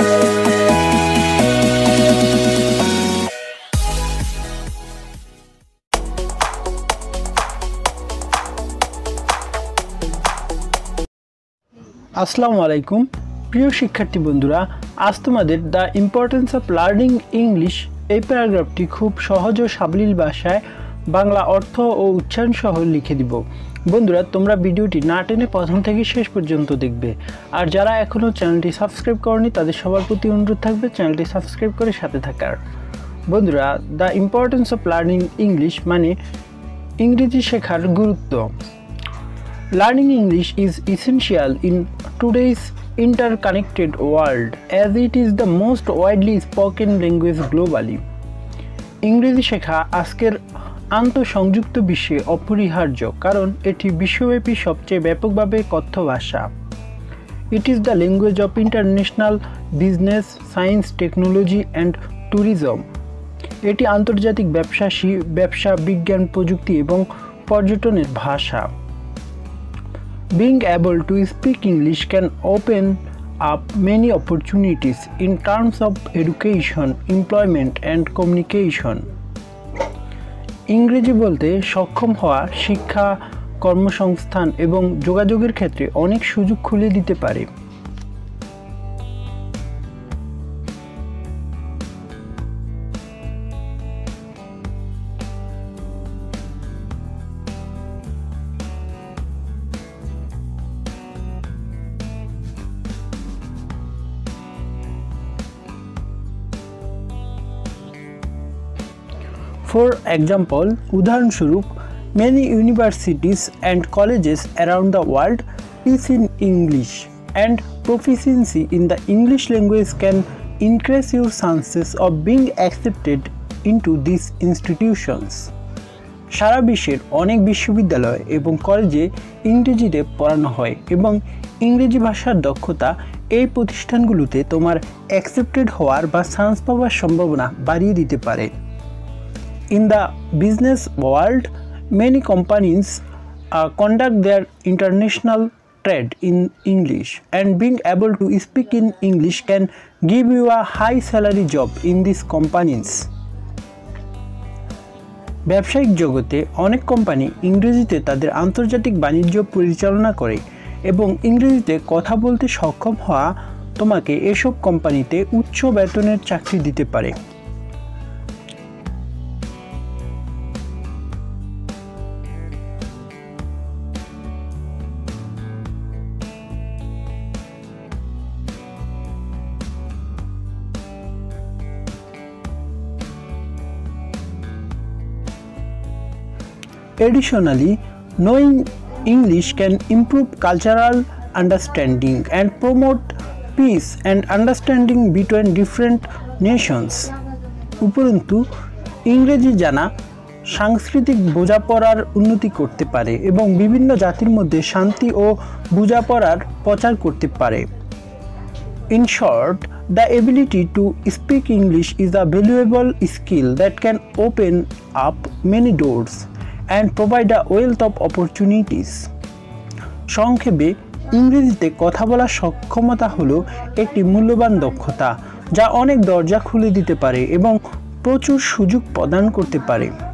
আসসালামু আলাইকুম প্রিয় শিক্ষার্থী বন্ধুরা, আজ তোমাদের the importance of learning English এই প্যারাগ্রাফটি খুব সহজ ও সাবলীল ভাষায় বাংলা অর্থ ও উচ্চারণ সহ লিখে দিব। বন্ধুরা, তোমরা ভিডিওটি না টেনে প্রথম থেকে শেষ পর্যন্ত দেখবে। আর যারা এখনও চ্যানেলটি সাবস্ক্রাইব করনি তাদের সবার প্রতি অনুরোধ থাকবে চ্যানেলটি সাবস্ক্রাইব করে সাথে থাকার। বন্ধুরা, the importance of learning English মানে ইংরেজি শেখার গুরুত্ব। Learning English is essential in today's interconnected world as it is the most widely spoken language globally. ইংরেজি শেখা আজকের আন্তঃসংযুক্ত বিশ্বে অপরিহার্য, কারণ এটি বিশ্বব্যাপী সবচেয়ে ব্যাপকভাবে কথ্য ভাষা। It is the language of international business, science, technology and tourism. এটি আন্তর্জাতিক ব্যবসা, বিজ্ঞান, প্রযুক্তি এবং পর্যটনের ভাষা। Being able to speak English can open up many opportunities in terms of education, employment and communication. ইংরেজি বলতে সক্ষম হওয়া শিক্ষা, কর্মসংস্থান এবং যোগাযোগের ক্ষেত্রে অনেক সুযোগ খুলে দিতে পারে। For example, উদাহরণস্বরূপ, many universities and colleges around the world teach in English, and proficiency in the English language can increase your chances of being accepted into these institutions. সারা বিশ্বের অনেক বিশ্ববিদ্যালয় এবং কলেজে ইংরেজিতে পড়ানো হয় এবং ইংরেজি ভাষার দক্ষতা এই প্রতিষ্ঠানগুলোতে তোমার অ্যাকসেপ্টেড হওয়ার বা চান্স পাওয়ার সম্ভাবনা বাড়িয়ে দিতে পারে। In the business world, many companies conduct their international trade in English, and being able to speak in English can give you a high salary job in these companies. ব্যবসায়িক জগতে অনেক company ইংরেজিতে তাদের আন্তর্জাতিক বাণিজ্য পরিচালনা করে এবং ইংরেজিতে কথা বলতে সক্ষম হওয়া তোমাকে এসব কোম্পানিতে উচ্চ বেতনের চাকরি দিতে পারে। Additionally, knowing English can improve cultural understanding and promote peace and understanding between different nations. উপরন্তু ইংরেজি জানা সাংস্কৃতিক বোঝাপড়ার উন্নতি করতে পারে এবং বিভিন্ন জাতির মধ্যে শান্তি ও বোঝাপড়ার প্রচার করতে পারে। In short, the ability to speak English is a valuable skill that can open up many doors and provide a wealth of opportunities. সংক্ষেপে, ইংরেজিতে কথা বলার সক্ষমতা হলো একটি মূল্যবান দক্ষতা যা অনেক দরজা খুলে দিতে পারে এবং প্রচুর সুযোগ প্রদান করতে পারে।